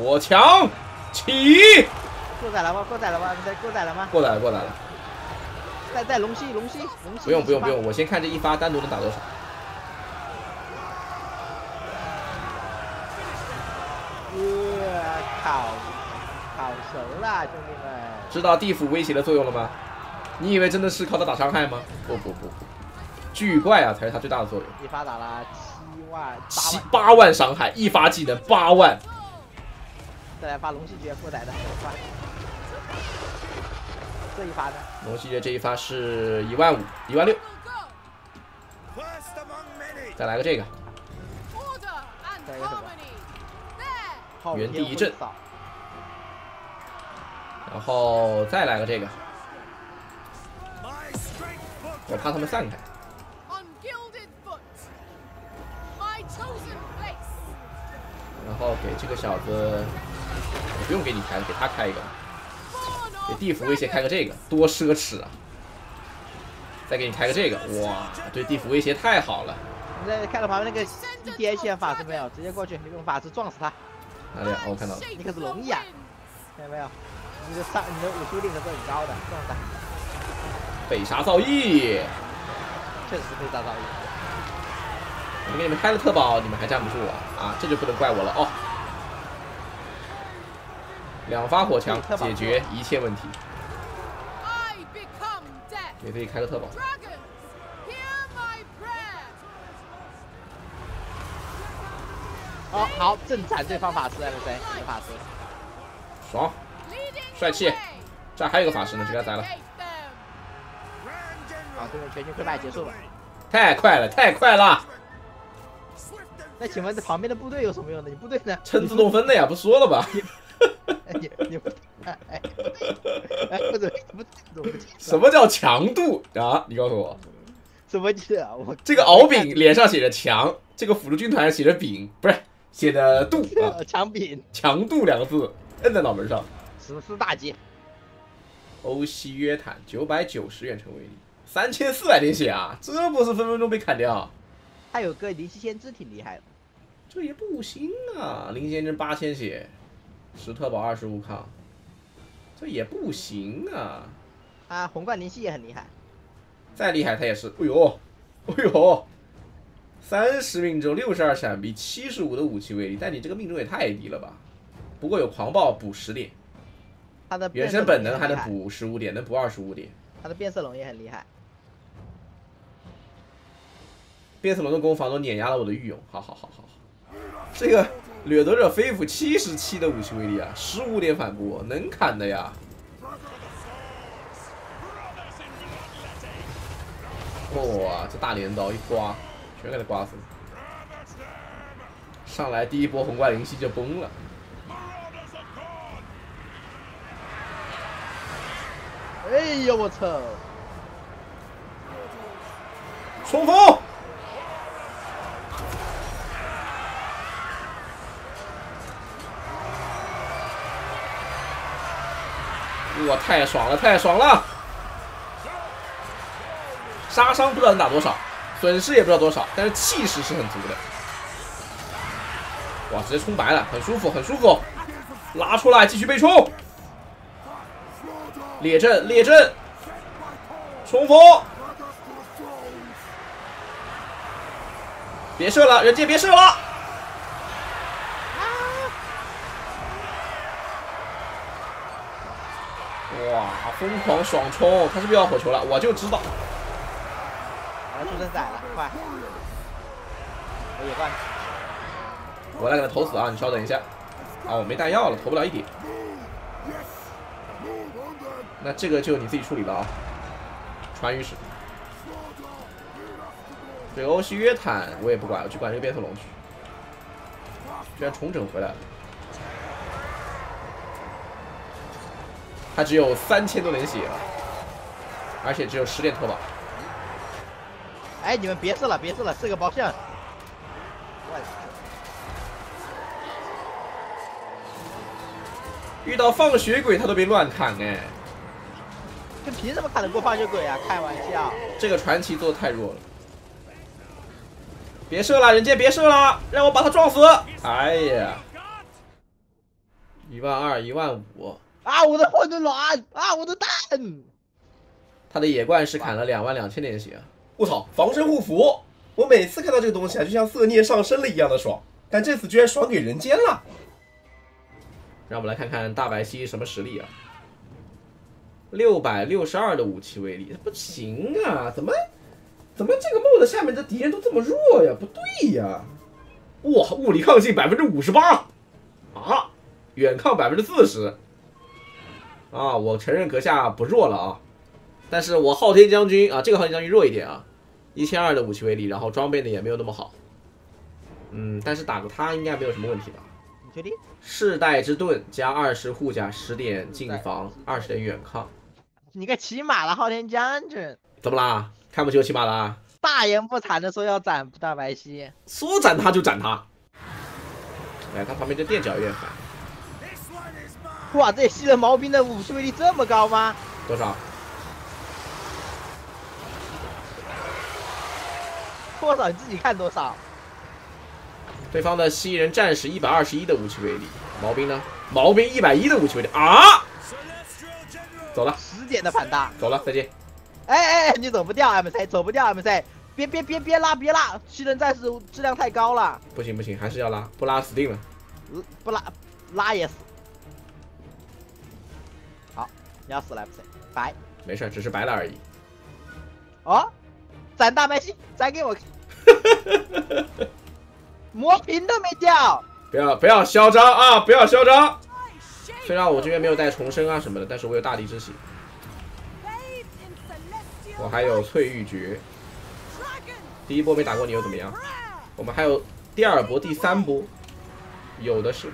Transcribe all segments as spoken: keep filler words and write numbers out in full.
我强起！过载了吗？过载了吗？你在过载了吗？过载了，过载了。带带龙息，龙息，龙息。不用不用不用，我先看这一发单独能打多少。呃，烤烤熟了，兄弟们。知道地府威胁的作用了吗？你以为真的是靠他打伤害吗？不不不，巨怪啊才是他最大的作用。一发打了七万，七八万伤害，一发技能八万。 再来发龙息诀过载的，发这一发的龙息诀这一发是一万五，一万六。再来个这个，再来个什么？原地一震，然后再来个这个。我怕他们散开。 然后给这个小子，我不用给你开了，给他开一个，给地府威胁开个这个，多奢侈啊！再给你开个这个，哇，对地府威胁太好了。你再看到旁边那个一点线法师没有？直接过去，你用法师撞死他。哪里啊？我看到了。你可是容易啊，看到没有？你的上，你的武修力可是很高的，撞他。北杀造诣，确实是北杀造诣。 我给你们开了特保，你们还站不住啊！啊，这就不能怪我了哦。两发火墙解决一切问题，给自己开个特保。哦，好，正斩对方法师来了，谁？这个法师，爽，帅气。这还有一个法师呢，给他宰了。好，这个全军溃败结束了。太快了，太快了！ 那请问这旁边的部队有什么用呢？你部队呢？趁自动分的呀，不说了吧？你你不哎哎，不怎么不怎么什么叫强度啊？你告诉我，什么字啊？我这个敖丙脸上写着强，这个辅助军团写着丙，不是写的度啊？强丙强度两个字摁在脑门上，史诗大捷。欧西约坦九百九十远程威力，三千四百点血啊！这不是分分钟被砍掉。 他有个灵犀先知挺厉害的，这也不行啊！灵犀先知八千血，十特保二十五抗，这也不行啊！啊，红冠灵犀也很厉害，再厉害他也是，哎呦，哎呦，三十命中六十二闪避七十五的武器威力，但你这个命中也太低了吧？不过有狂暴补十点，他的原生本能还能补十五点，能补二十五点，他的变色龙也很厉害。 变色龙的攻防都碾压了我的御勇，好好好好好。这个掠夺者飞斧七十七的武器威力啊，十五点反驳，能砍的呀。哇，这大镰刀一刮，全给他刮死了。上来第一波红冠灵犀就崩了。哎呀，我操！冲锋！ 哇，太爽了，太爽了！杀伤不知道能打多少，损失也不知道多少，但是气势是很足的。哇，直接冲白了，很舒服，很舒服。拉出来，继续被冲。列阵，列阵，冲锋！别射了，人家别射了。 哇！疯狂爽冲，他是不是要火球了？我就知道。我出生仔了，快！我野怪，我来给他投死啊！你稍等一下。啊，我没弹药了，投不了一点。那这个就你自己处理了啊。传语使。这个欧西约坦我也不管，我去管这个变色龙去。居然重整回来了。 他只有三千多点血了，而且只有十点特保。哎，你们别射了，别射了，射个包线。遇到放血鬼他都被乱砍哎，这凭什么砍得过放血鬼啊？开玩笑，这个传奇做的太弱了。别射了，人家别射了，让我把他撞死！哎呀。一万二，一万五。啊，我的混沌卵！啊，我的蛋！他的野怪是砍了两万两千点血。我操，防身护符！我每次看到这个东西啊，就像色孽上身了一样的爽，但这次居然爽给人间了。让我们来看看大白蜥什么实力啊！六百六十二的武器威力，不行啊！怎么怎么这个 mod 下面的敌人都这么弱呀？不对呀！哇，物理抗性百分之五十八啊，远抗百分之四十啊！我承认阁下不弱了啊，但是我昊天将军啊，这个昊天将军弱一点啊。 一千二的武器威力，然后装备呢也没有那么好，嗯，但是打过他应该没有什么问题吧？你确定？世代之盾加二十护甲，十点近防，二十点远抗。你个骑马的昊天将军，怎么啦？看不起我骑马啦、啊？大言不惭的说要斩大白蜥，说斩他就斩他。哎，他旁边这垫脚有点烦。哇，这蜥的毛兵的武器威力这么高吗？多少？ 多少你自己看多少。对方的蜥蜴人战士一百二十一的武器威力，毛兵呢？毛兵一百一的武器威力啊！走了，十点的反大，走了，再见。哎哎，你走不掉 ，M C 走不掉 ，M C 别别别别拉别拉，蜥蜴人战士质量太高了。不行不行，还是要拉，不拉死定了。嗯、不拉拉也死。好，你要死了 ，M C 白。没事，只是白了而已。哦。 斩大白蜥，斩给我！磨平都没掉，不要不要嚣张啊！不要嚣张。虽然我这边没有带重生啊什么的，但是我有大地之喜，我还有翠玉诀。第一波没打过你又怎么样？我们还有第二波、第三波，有的是。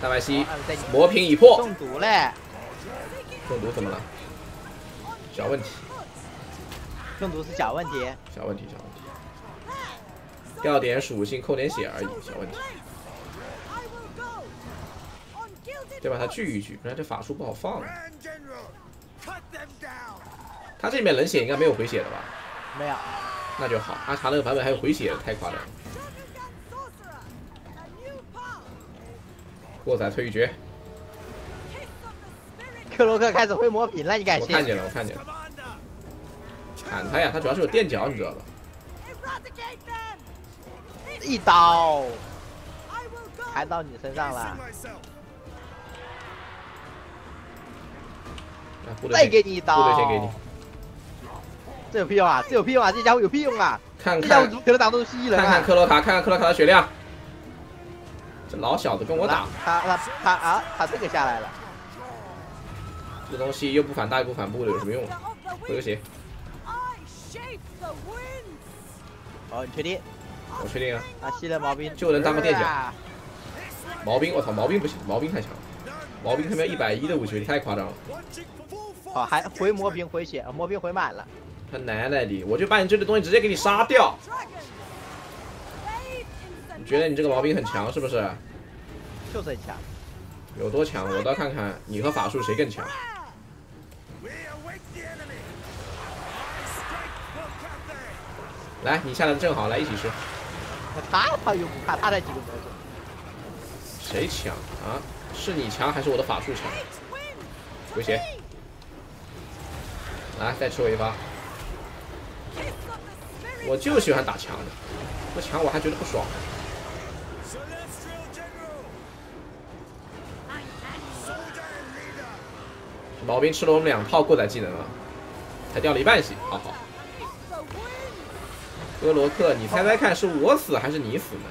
大白蜥磨平已破，中毒嘞！中毒怎么了？ 小问题，中毒是小问题，小问题，小问题，掉点属性，扣点血而已，小问题。对吧？他聚一聚，不然这法术不好放了。他这边冷血应该没有回血的吧？没有，那就好。阿查那个版本还有回血，太夸张了。过载退一绝。 克洛克开始会磨平了，你敢信？我看见了，我看见了。砍他呀！他主要是有垫脚，你知道吧？一刀砍到你身上了。再给你一刀。部队先给你。这有屁用啊！这有屁用啊！这家伙有屁用啊！看看，这家伙可能挡不住蜥蜴人啊！看看克洛卡，看看克洛卡的血量。这老小子跟我打。他他他啊！他这个下来了。 这东西又不反大又不反步的，有什么用？回个血。哦，你确定？我确定啊。啊，吸了毛兵就能当个垫脚。毛兵，我操，毛兵不行，毛兵太强了。毛兵他妈一百一的武器威力太夸张了。好、哦，还回魔兵回血，魔兵回满了。他奶奶的，我就把你这个东西直接给你杀掉。你觉得你这个毛兵很强是不是？就是很强。有多强？我倒看看你和法术谁更强。 来，你下来正好，来一起吃。他他又不怕，他才几个魔族。谁强啊？是你强还是我的法术强？回血。来，再吃我一发。我就喜欢打强的，不强我还觉得不爽。老兵吃了我们两套过载技能了，才掉了一半血，好好。 格罗克，你猜猜看，是我死还是你死呢？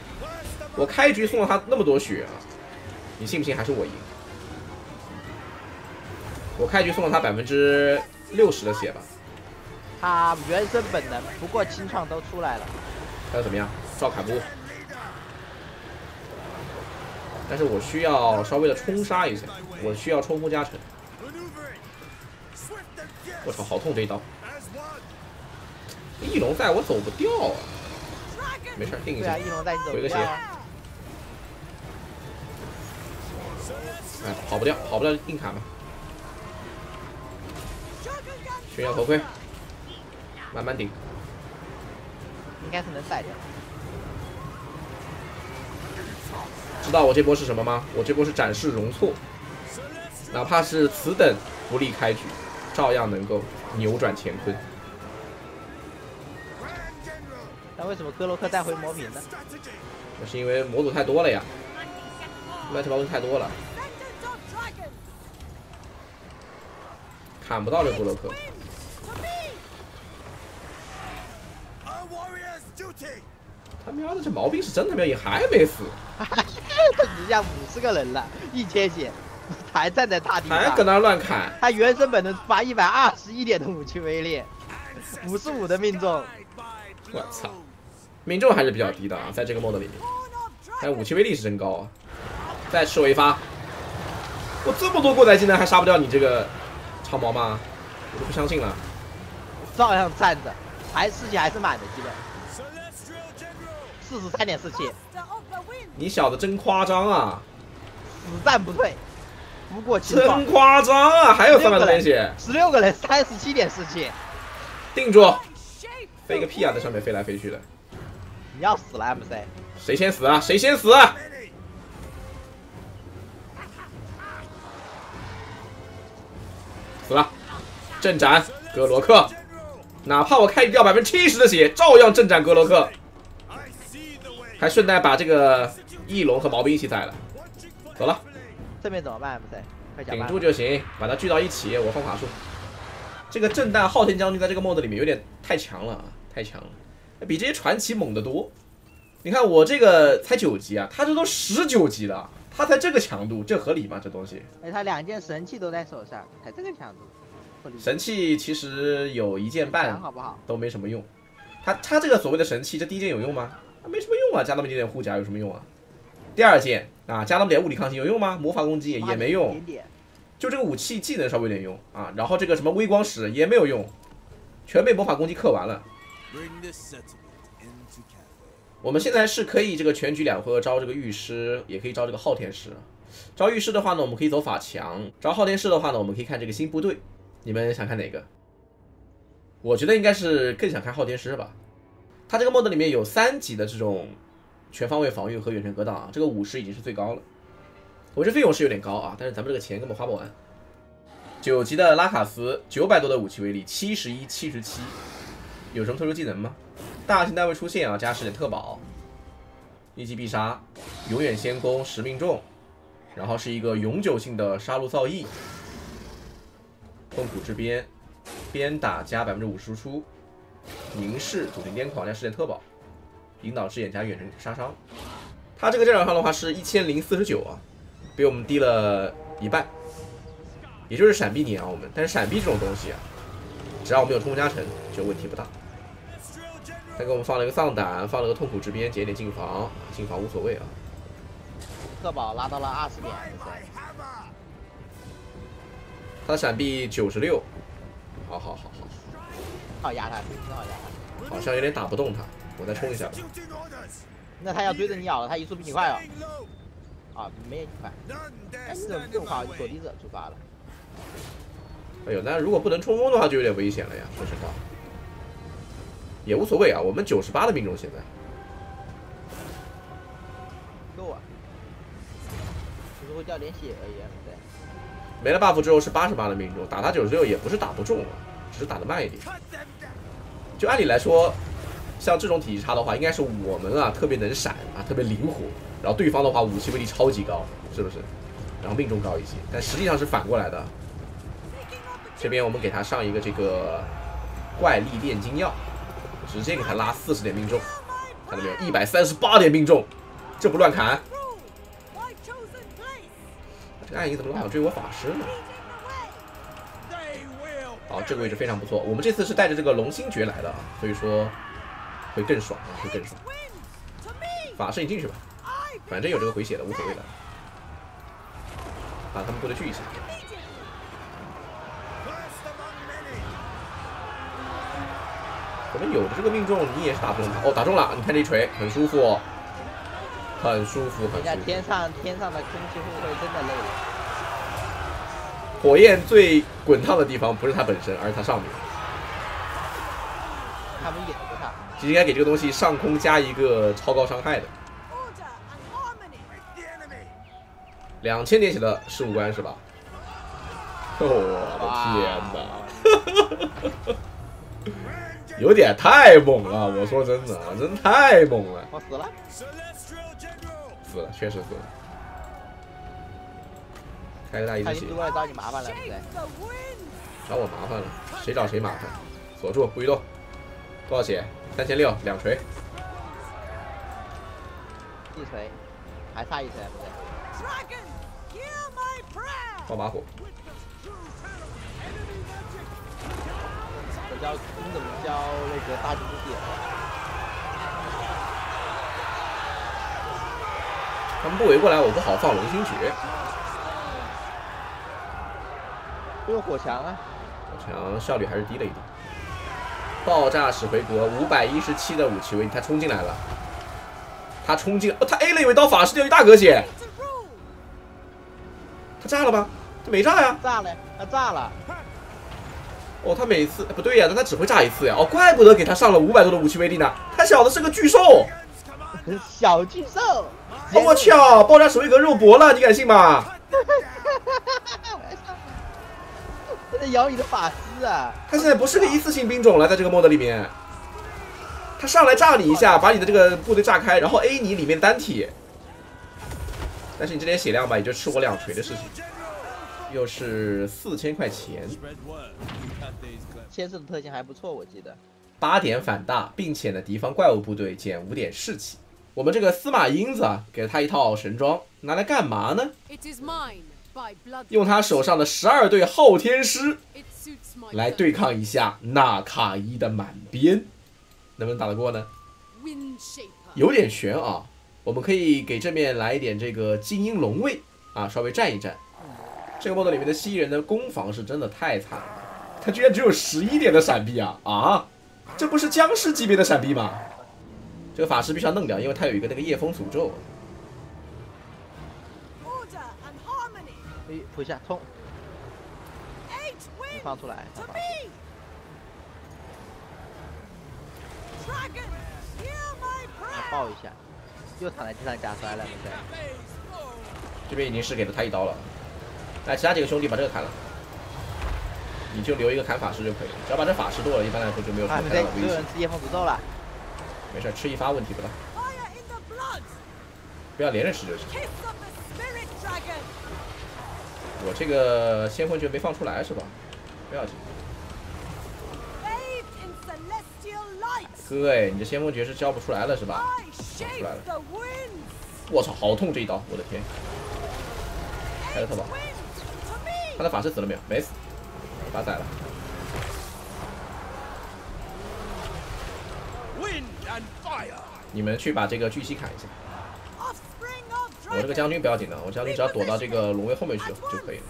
我开局送了他那么多血啊，你信不信还是我赢？我开局送了他百分之六十的血吧。他原生本能，不过清创都出来了。他要怎么样？照砍不误。但是我需要稍微的冲杀一下，我需要冲锋加成。我操，好痛这一刀！ 翼龙在我走不掉啊，没事，定一下，回个血。哎，跑不掉，跑不掉硬砍吧。炫耀头盔，慢慢顶。应该是能带掉。知道我这波是什么吗？我这波是展示容错，哪怕是此等不利开局，照样能够扭转乾坤。那为什么格洛克带回魔品呢？那是因为模组太多了呀，乱七八糟太多了，砍不到这格洛克。 他喵的，这毛病是真他喵也还没死，只剩下五十个人了，一千血，还站在大地上，还搁那乱砍。他原生本能发一百二十一点的武器威力，五十五的命中，我操，命中还是比较低的啊，在这个 mod 里面，但武器威力是真高啊！再吃我一发，我这么多过载技能还杀不掉你这个长毛吗？我都不相信了，照样站着，还士气还是满的，基本。 四十三点四七，你小子真夸张啊！死战不退，不过真夸张啊！还有三百多点血，十六个人三十七点四七，定住！飞个屁啊，在上面飞来飞去的。你要死了 ，M C？ 谁先死啊？谁先死、啊？死了！正斩格罗克，哪怕我开局掉百分之七十的血，照样正斩格罗克。 还顺带把这个翼龙和毛兵一起宰了，走了。这边怎么办？不对，快讲。顶住就行，把它聚到一起。我放法术。这个震旦昊天将军在这个 mod 里面有点太强了啊，太强了，比这些传奇猛得多。你看我这个才九级啊，他这都十九级了，他才这个强度，这合理吗？这东西？哎，他两件神器都在手上，才这个强度。神器其实有一件半，好不好？都没什么用。他他这个所谓的神器，这第一件有用吗？ 没什么用啊，加那么一点点护甲有什么用啊？第二件啊，加那么点物理抗性有用吗？魔法攻击 也, 也没用，就这个武器技能稍微有点用啊。然后这个什么微光石也没有用，全被魔法攻击克完了。我们现在是可以这个全局两回合招这个御师，也可以招这个昊天师。招御师的话呢，我们可以走法强；招昊天师的话呢，我们可以看这个新部队。你们想看哪个？我觉得应该是更想看昊天师吧。 它这个 mod 里面有三级的这种全方位防御和远程格挡啊，这个五十已经是最高了。我这费用是有点高啊，但是咱们这个钱根本花不完。九级的拉卡斯，九百多的武器威力，七十一、七十七，有什么特殊技能吗？大型单位出现啊，加十点特保，一击必杀，永远先攻十命中，然后是一个永久性的杀戮造诣，痛苦之鞭，鞭打加百分之五十输出。 凝视组成癫狂加事件特保，引导之眼加远程杀伤。他这个战场上的话是一千零四十九啊，比我们低了一半，也就是闪避碾压我们。但是闪避这种东西啊，只要我们有冲锋加成，就问题不大。他给我们放了一个丧胆，放了个痛苦之鞭，减一点进防，进防无所谓啊。特保拉到了二十点，他的闪避九十六，好好好好。 好压他，真好压他，好像有点打不动他，我再冲一下。那他要追着你咬了，他移速比你快哦。啊，没你快。但是这种话锁敌者出发了。哎呦，那如果不能冲锋的话，就有点危险了呀。说实话，也无所谓啊。我们九十八的命中现在够啊，只不过掉点血而已。对。没了 buff 之后是八十八的命中，打他九十六也不是打不中啊。 只是打得慢一点，就按理来说，像这种体系差的话，应该是我们啊特别能闪啊，特别灵活，然后对方的话武器威力超级高，是不是？然后命中高一些，但实际上是反过来的。这边我们给他上一个这个怪力炼金药，直接给他拉四十点命中，看到没有？一百三十八点命中，这不乱砍？这暗影怎么老想追我法师呢？ 好，这个位置非常不错。我们这次是带着这个龙心诀来的啊，所以说会更爽啊，会更爽。法师你进去吧，反正有这个回血的，无所谓的。把他们部队聚一下。我们有的这个命中，你也是打不中他。哦，打中了，你看这一锤很舒服，很舒服，很舒服。天上天上的空气护卫真的累了。 火焰最滚烫的地方不是它本身，而是它上面。他们掩护它，就应该给这个东西上空加一个超高伤害的。两千点血的十五关是吧？我的天哪！有点太猛了，我说真的，真太猛了。我死了，死了，确实死了。开个大一滴血，我也找你麻烦了，找我麻烦了，谁找谁麻烦。锁住，不许动。多少血？三千六，两锤。一锤，还差一锤，不对。放把火。 教你怎么教那个大蜘蛛点？他们不围过来，我不好放龙心诀。不用火墙啊！火墙效率还是低了一点。爆炸使回国五百一十七的武器威力，他冲进来了。他冲进，哦，他 A 了一尾刀法师掉一大格血。他炸了吧？他没炸呀！炸了，他炸了。 哦，他每次、哎、不对呀，但他只会炸一次呀。哦，怪不得给他上了五百多的武器威力呢。他小的是个巨兽，小巨兽。哦，我去，爆炸史威格肉搏了，你敢信吗？他在咬你的法师啊！他现在不是个一次性兵种了，在这个 mod 里面，他上来炸你一下，把你的这个部队炸开，然后 A 你里面单体。但是你这点血量吧，也就吃我两锤的事情。 又是四千块钱，先生的特性还不错，我记得。八点反大，并且呢，敌方怪物部队减五点士气。我们这个司马英子啊，给了他一套神装，拿来干嘛呢？用他手上的十二对昊天师来对抗一下纳卡伊的满编，能不能打得过呢？有点悬啊！我们可以给这面来一点这个精英龙卫啊，稍微战一战。 这个 mod 里面的蜥蜴人的攻防是真的太惨了，他居然只有十一点的闪避啊啊！这不是僵尸级别的闪避吗？这个法师必须要弄掉，因为他有一个那个夜风诅咒。哎，扑一下冲！放出来！抱一下，又躺在地上假摔了，没事。这边已经是给了他一刀了。 来，其他几个兄弟把这个砍了，你就留一个砍法师就可以了。只要把这法师剁了，一般来说就没有什么太大的危险。啊，直接放诅咒了。没事，吃一发问题不大。不要连着吃就行。我这个先魂诀没放出来是吧？不要紧。哥哎，你这先魂诀是交不出来了是吧？交出来了。我操，好痛这一刀！我的天，开的特棒。 他的法师死了没有？没死，发财了。你们去把这个巨蜥砍一下。我这个将军不要紧的，我将军只要躲到这个龙卫后面去就可以了。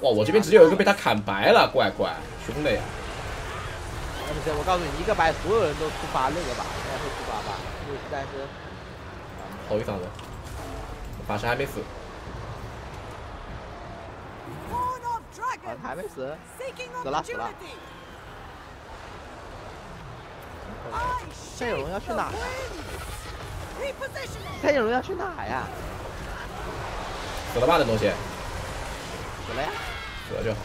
哇，我这边直接有一个被他砍白了，乖乖，兄弟呀！不是，我告诉你，一个白所有人都触发那个吧，应该会触发吧，因为实在是吼一嗓子。 法师还没死，还没死，死了死了。三角龙要去哪呀？三角龙要去哪呀？死了吧，这东西。死了呀。死了就好。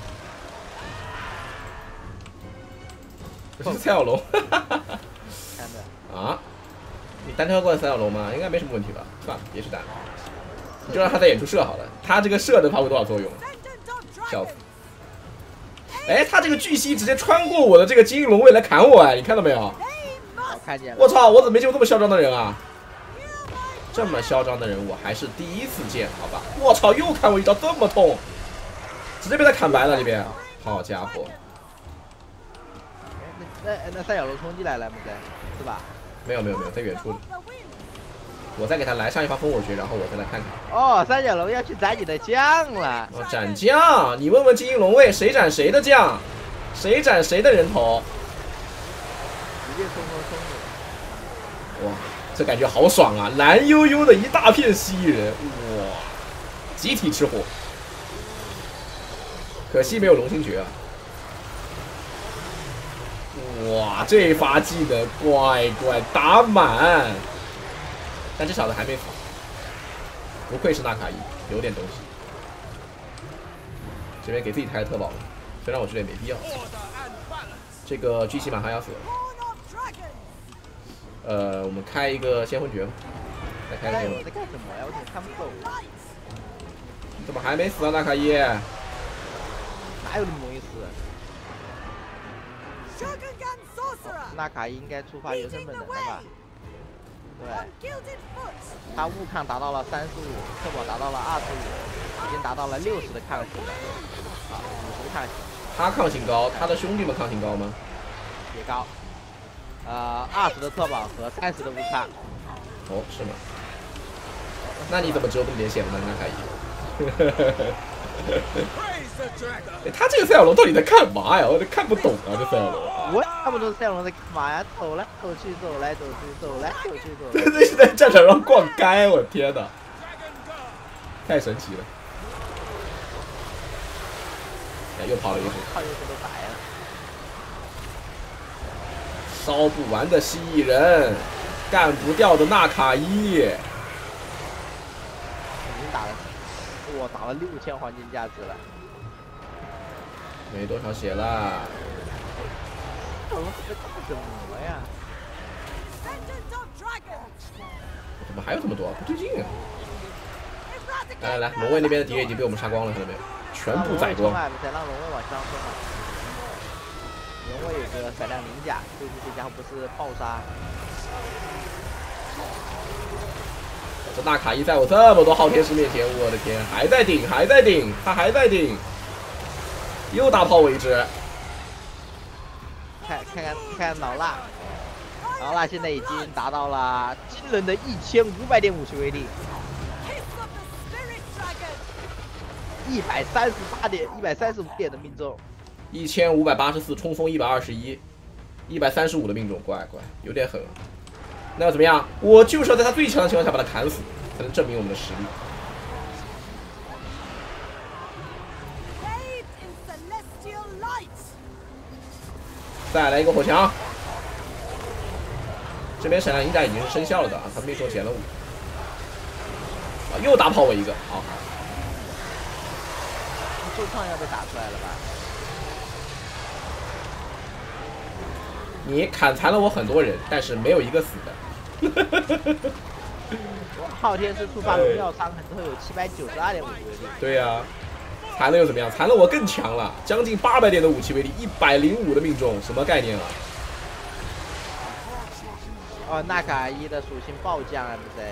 这是三角龙。啊？你单挑过三角龙吗？应该没什么问题吧？算了，别去单了。 你就让他在远处射好了，他这个射能发挥多少作用？笑死！哎，他这个巨蜥直接穿过我的这个精英龙卫来砍我哎，你看到没有？我看见了。我操！我怎么没见过这么嚣张的人啊？这么嚣张的人我还是第一次见，好吧？我操！又砍我一刀，这么痛，直接被他砍白了这边。好家伙！那那那三角龙冲进来了没得？是吧？没有没有没有，在远处。 我再给他来上一发风火诀，然后我再来看看。哦，三角龙要去斩你的将了。哦，斩将！你问问精英龙卫，谁斩谁的将，谁斩谁的人头。直接冲冲冲！哇，这感觉好爽啊！蓝悠悠的一大片蜥蜴人，哇，集体吃火。可惜没有龙心诀啊。哇，这一发技能乖乖打满。但这小子还没跑，不愧是纳卡伊，有点东西。这边给自己开个特保，虽然我觉得也没必要。这个巨蜥马上要死了，呃，我们开一个先魂诀吧，再开个先魂。在干什么呀？我怎么看不懂？怎么还没死啊，纳卡伊？哪有那么容易死？ 纳卡应该触发原生本能的吧？对，他物抗达到了三十五，特保达到了二十五，已经达到了六十的抗性了，啊，五十抗性。他抗性高，他的兄弟们抗性高吗？也高，呃，二十的特保和三十的物抗。哦，是吗？那你怎么只有这么点血呢，纳卡伊？哎，他这个赛亚龙到底在干嘛呀？我都看不懂啊，这赛亚龙。我看不懂赛亚龙在干嘛呀？走来走去，走来走去，走来走去，走。真的是在战场上逛街，我天哪！太神奇了。哎，又跑了一步。靠，又是都白了。烧不完的蜥蜴人，干不掉的纳卡伊。已经打了，我打了六千黄金价值了。 没多少血啦！我怎么呀？怎么还有这么多？不对劲啊！来来来，龙卫那边的敌人已经被我们杀光了，看到没有？全部宰光！再让龙卫往上冲啊！龙卫有个闪亮鳞甲，估计这家伙不是爆杀。这纳卡伊在我这么多昊天师面前，我的天，还在顶，还在顶，他还在顶。 又大炮我一只，看看看看老辣，老辣现在已经达到了惊人的一千五百点武器威力，一百三十八点，一百三十五点的命中，一千五百八十四冲锋一百二十一，一百三十五的命中，乖乖，有点狠。那要怎么样？我就是要在他最强的情况下把他砍死，才能证明我们的实力。 再来一个火墙，这边闪亮银甲已经是生效了的啊，他命中减了五，啊，又打跑我一个，好，重创要被打出来了吧？你砍残了我很多人，但是没有一个死的。昊天师触发荣耀伤痕之后有七百九十二点武器威力。对呀、啊。 残了又怎么样？残了我更强了，将近八百点的武器威力，一百零五的命中，什么概念啊？哦，纳卡伊的属性暴降 M C，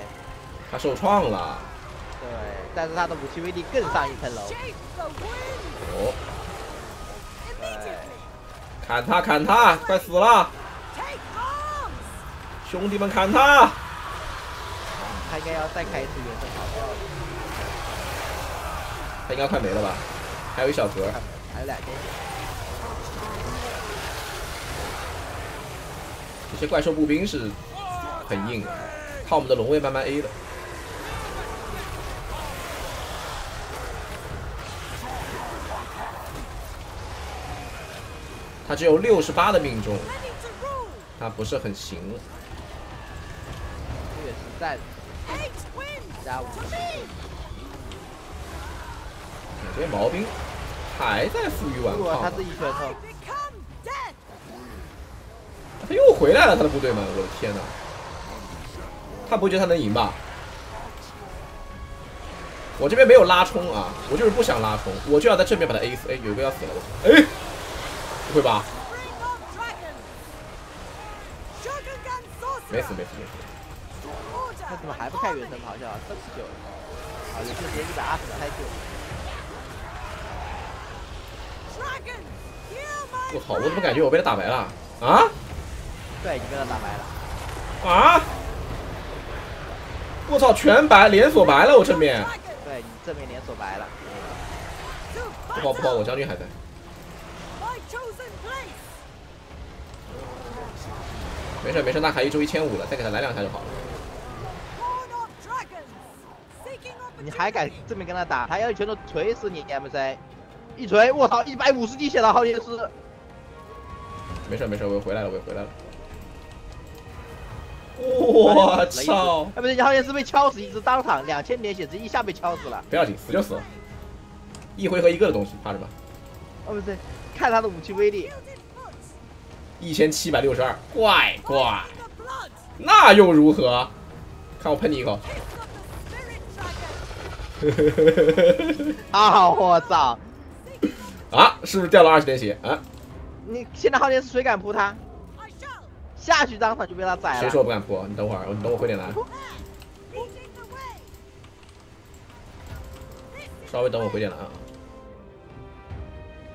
他受创了。对，但是他的武器威力更上一层楼。哦，砍他，砍他，快死了！兄弟们，砍他！他应该要再开一次原生咆哮。 他应该快没了吧？还有一小格，还有两根。这些怪兽步兵是很硬的，靠我们的龙卫慢慢 A 的。他只有六十八的命中，他不是很行了。这也是在加五。 这些毛兵还在负隅顽抗，他自己拳头，他又回来了，他的部队们，我的天哪！他不会觉得他能赢吧？我这边没有拉冲啊，我就是不想拉冲，我就要在正面把他 A 死。哎，有一个要死了，我哎，不会吧？没死，没死，没死。他怎么还不开原生咆哮啊？这么久了，啊，也就直接一百二十太久了。 我操！我怎么感觉我被他打白了啊？对，你被他打白了啊！我操，全白连锁白了，我正面。对，你正面连锁白了。不报不报，我将军还在。没事没事，纳卡伊就一千五了，再给他来两下就好了。你还敢正面跟他打？他要一拳头锤死你 ，M C。 一锤，我操，一百五十滴血了，昊天师。没事没事，我又回来了，我又回来了。哦，我操！哎，不是，好像是被敲死一只，当场两千点血值一下被敲死了。不要紧，死就死了，一回合一个的东西，怕什么？哦，不对，看他的武器威力，一千七百六十二，怪怪，那又如何？看我喷你一口！啊，我操！啊，是不是掉了二十点血啊？你现在好像是谁敢扑他？ 下去当场就被他宰了。谁说我不敢扑？你等会儿，你等我回点蓝。稍微等我回点蓝啊！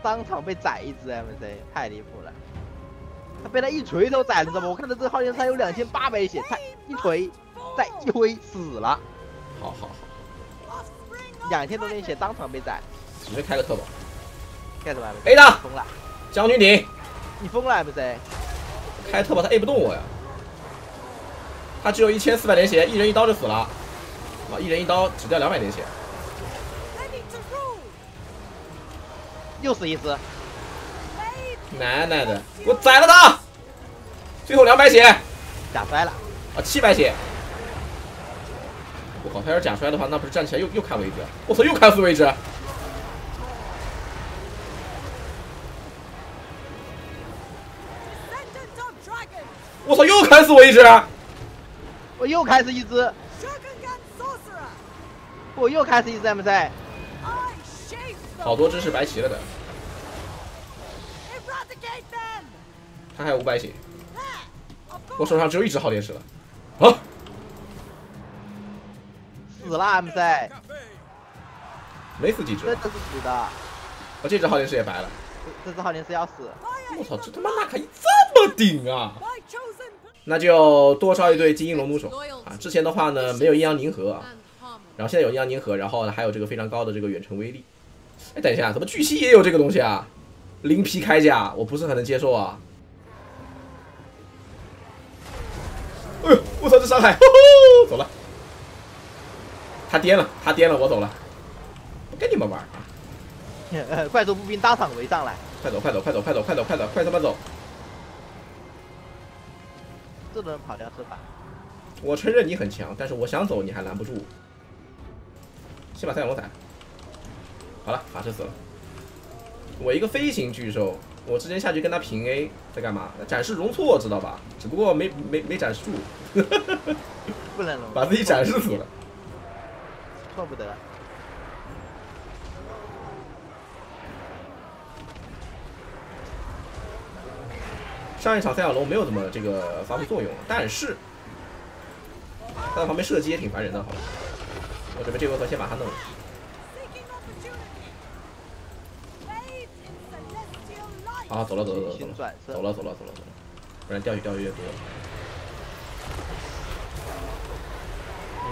当场被宰一只 M C， 太离谱了！他被他一锤头宰了，知道吗？我看到这个浩天山有两千八百血，他一锤再一挥死了。好好好，两千多点血当场被宰。直接开个特保。开什么 ？A 的疯了，将军顶。你疯了 M C。 开特保他 A 不动我呀，他只有一千四百点血，一人一刀就死了，啊，一人一刀只掉两百点血，又死一只，奶奶的，我宰了他，最后两百血，假摔了，啊，七百血，我靠，他要是假摔的话，那不是站起来又又砍我一只，我操，又砍死我一只。 我操！又砍死我一只，我又砍死一只，我又砍死一只 M C， 好多只是白骑了的，他还有五百血，我手上只有一只耗电池了，啊，死了 M C， 没死几只，真的是死的，我、哦、这只耗电池也白了。 这只好像是要死！我操，这他妈纳卡伊这么顶啊！那就多烧一对精英龙弩手啊！之前的话呢，没有阴阳凝合啊，然后现在有阴阳凝合，然后呢还有这个非常高的这个远程威力。哎，等一下，怎么巨蜥也有这个东西啊？零皮铠甲，我不是很能接受啊！哎呦，我操，这伤害！呼呼，走了。他颠了，他颠了，我走了，不跟你们玩啊！ 怪兽步兵当场围上来！快走！快走！快走！快走！快走！快走！快他妈走！这种跑掉是吧？我承认你很强，但是我想走你还拦不住。先把赛亚龙宰了。好了，法师死了。我一个飞行巨兽，我之前下去跟他平 A， 在干嘛？展示容错，知道吧？只不过没没没展示住，不能容，把自己展示死了，错不得。 上一场赛亚龙没有怎么这个发挥作用，但是他在旁边射击也挺烦人的。好了，我准备这回合先把他弄了。啊，走了走了走了走了走了走了走了走了，不然掉血掉血越多。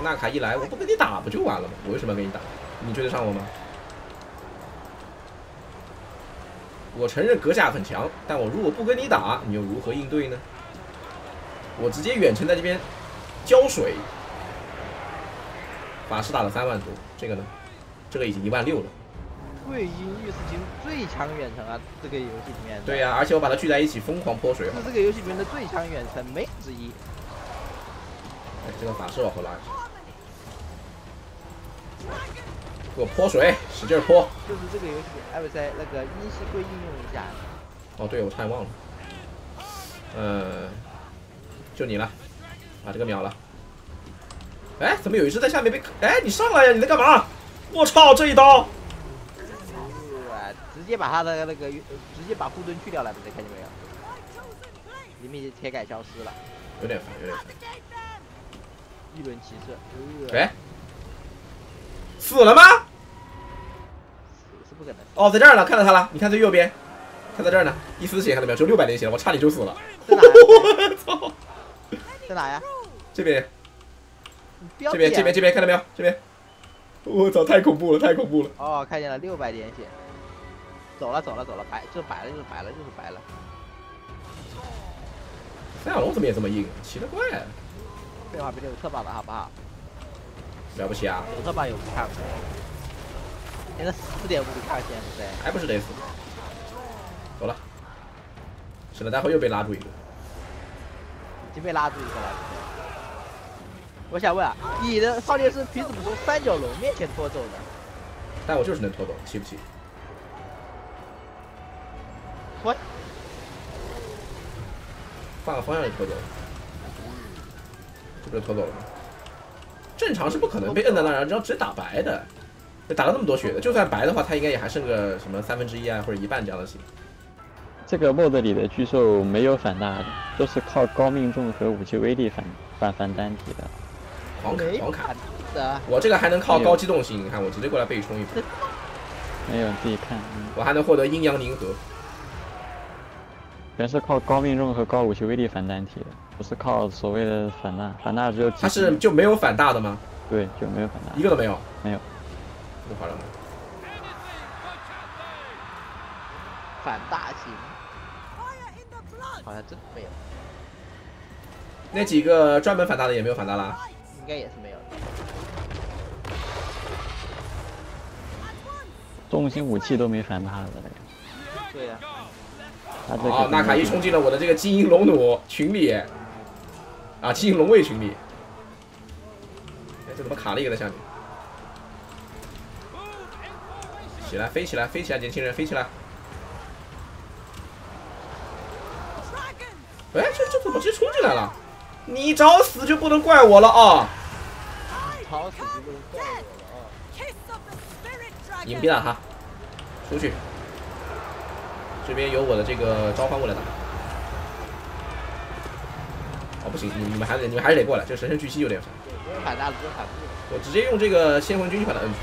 纳卡一来，我不跟你打不就完了吗？我为什么要跟你打？你追得上我吗？ 我承认格甲很强，但我如果不跟你打，你又如何应对呢？我直接远程在这边浇水，法师打了三万多，这个呢，这个已经一万六了。桂英御史琴最强远程啊，这个游戏里面。对呀、啊，而且我把它聚在一起疯狂泼水。是这个游戏里面的最强远程，没之一。哎，这个法师往后拉一下。 给我泼水，使劲泼！就是这个游戏，艾维塞那个依稀会应用一下。哦，对，我差点忘了。呃，就你了，把这个秒了。哎，怎么有一只在下面被？哎，你上来呀！你在干嘛？我操，这一刀！呃、直接把他的那个，直接把护盾去掉了，看见没有？里面已经铁杆消失了。有点烦，有点烦。一轮骑士。哎、呃。 死了吗？是不可能。哦，在这儿呢，看到他了。你看最右边，看在这儿呢，一丝血看到没有？只有六百点血，我差点就死了。我操！在哪呀？这边，这边，这边，这边，看到没有？这边。我操！太恐怖了，太恐怖了。哦，看见了，六百点血。走了，走了，走了，白就白了，就是白了，就是白了。赛亚龙怎么也这么硬？奇了怪了。废话，别有特保了，好不好？ 了不起啊！有特霸有五抗，现在四点五抗线对，还不是得死？走了，省得待会又被拉住一个。已经被拉住一个了。我想问啊，你的操练是凭什么从三角龙面前拖走的？但我就是能拖走，气不气？我换个方向就拖走了，这不就拖走了吗？正常是不可能被摁在那，然后只要只打白的，打了那么多血的，就算白的话，他应该也还剩个什么三分之一啊，或者一半这样的血。 这个 mod 里的巨兽没有反大的，都是靠高命中和武器威力反反反单体的。狂砍狂砍的，我这个还能靠高机动性，你看我直接过来背冲一波。没有，自己看。嗯、我还能获得阴阳凝合。全是靠高命中和高武器威力反单体的，不是靠所谓的反大，反大只有。它是就没有反大的吗？对，就没有反大，一个都没有。没有，太夸张了。反大型。 好像真的没有，那几个专门反大的也没有反大啦，应该也是没有的。重型武器都没反大的嘞。对呀、啊。好、哦，纳卡一冲进了我的这个金银龙弩群里，啊，金银龙卫群里。哎，这怎么卡了一个在下面？起来，飞起来，飞起来，年轻人，飞起来！ 哎，这这怎么直接冲进来了？你找死就不能怪我了啊！找死就不能怪我了啊！隐蔽了哈，出去。这边有我的这个召唤过来打。哦，不行，你你们还得你们还是得过来，这神圣巨蜥有点啥？不用喊大了，不用喊。我直接用这个先魂军把它摁住。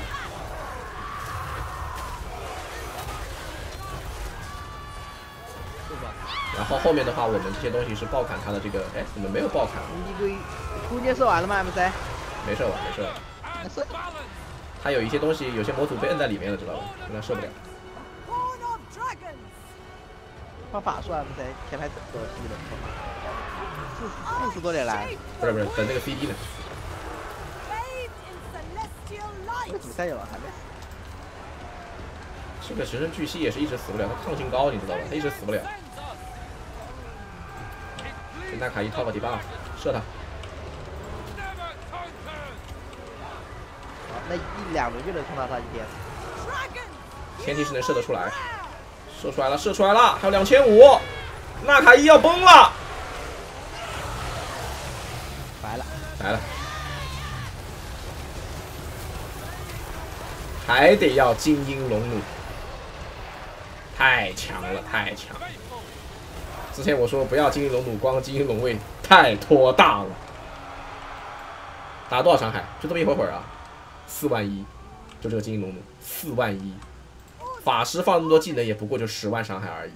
然后后面的话，我们这些东西是爆砍他的这个，哎，怎么没有爆砍？弓箭射完了吗 ？M C？ 没射完，没射完。他有一些东西，有些模组被摁在里面了，知道吧？有点射不了。放法术 M C， 前排怎么多技能？四四十多点蓝。不是不是，等那个 C D 呢。这主战友还没死。这个神圣巨蜥也是一直死不了，他抗性高，你知道吧？他一直死不了。 给纳卡一套个底 buff， 射他！那一两轮就能冲到他一点，前提是能射得出来。射出来了，射出来了，还有两千五，纳卡一要崩了，白了，白了，还得要精英龙弩，太强了，太强了。 之前我说不要精英龙弩，光精英龙卫太拖大了。打多少伤害？就这么一会会儿啊，四万一，就这个精英龙弩四万一。法师放那么多技能也不过就十万伤害而已，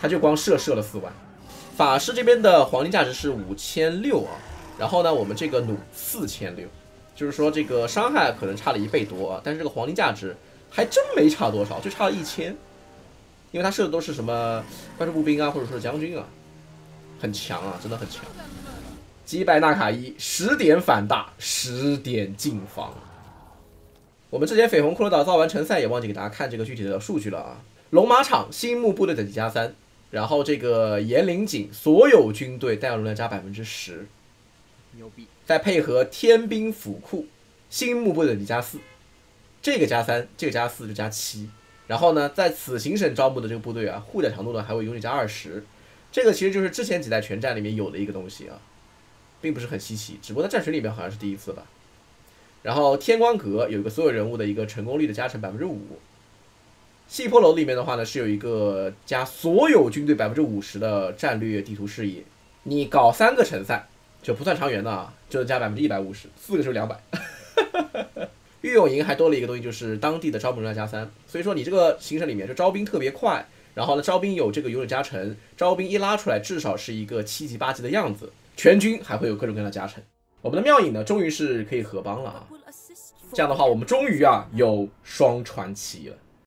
他就光射射了四万。法师这边的黄金价值是五千六啊，然后呢，我们这个弩四千六，就是说这个伤害可能差了一倍多啊，但是这个黄金价值还真没差多少，就差了一千。 因为他射的都是什么怪兽步兵啊，或者说是将军啊，很强啊，真的很强。击败纳卡伊，十点反大，十点进防。我们之前绯红骷髅岛造完成赛也忘记给大家看这个具体的数据了啊。龙马场新木部队等级加三，然后这个岩灵井所有军队弹药容量加百分之十，牛逼！再配合天兵府库新木部队等级加四，这个加三，这个加四就加七。 然后呢，在此行省招募的这个部队啊，护甲强度呢还会永久加二十，这个其实就是之前几代全战里面有的一个东西啊，并不是很稀奇，只不过在战群里面好像是第一次吧。然后天光阁有一个所有人物的一个成功率的加成百分之五，细坡楼里面的话呢是有一个加所有军队百分之五十的战略地图视野，你搞三个城赛就不算长援的啊，就能加百分之一百五十，四个就是两百。御用营还多了一个东西，就是当地的招募容量加三，所以说你这个行程里面就招兵特别快，然后呢招兵有这个永久加成，招兵一拉出来至少是一个七级八级的样子，全军还会有各种各样的加成。我们的妙影呢，终于是可以合帮了啊，这样的话我们终于啊有双传奇了。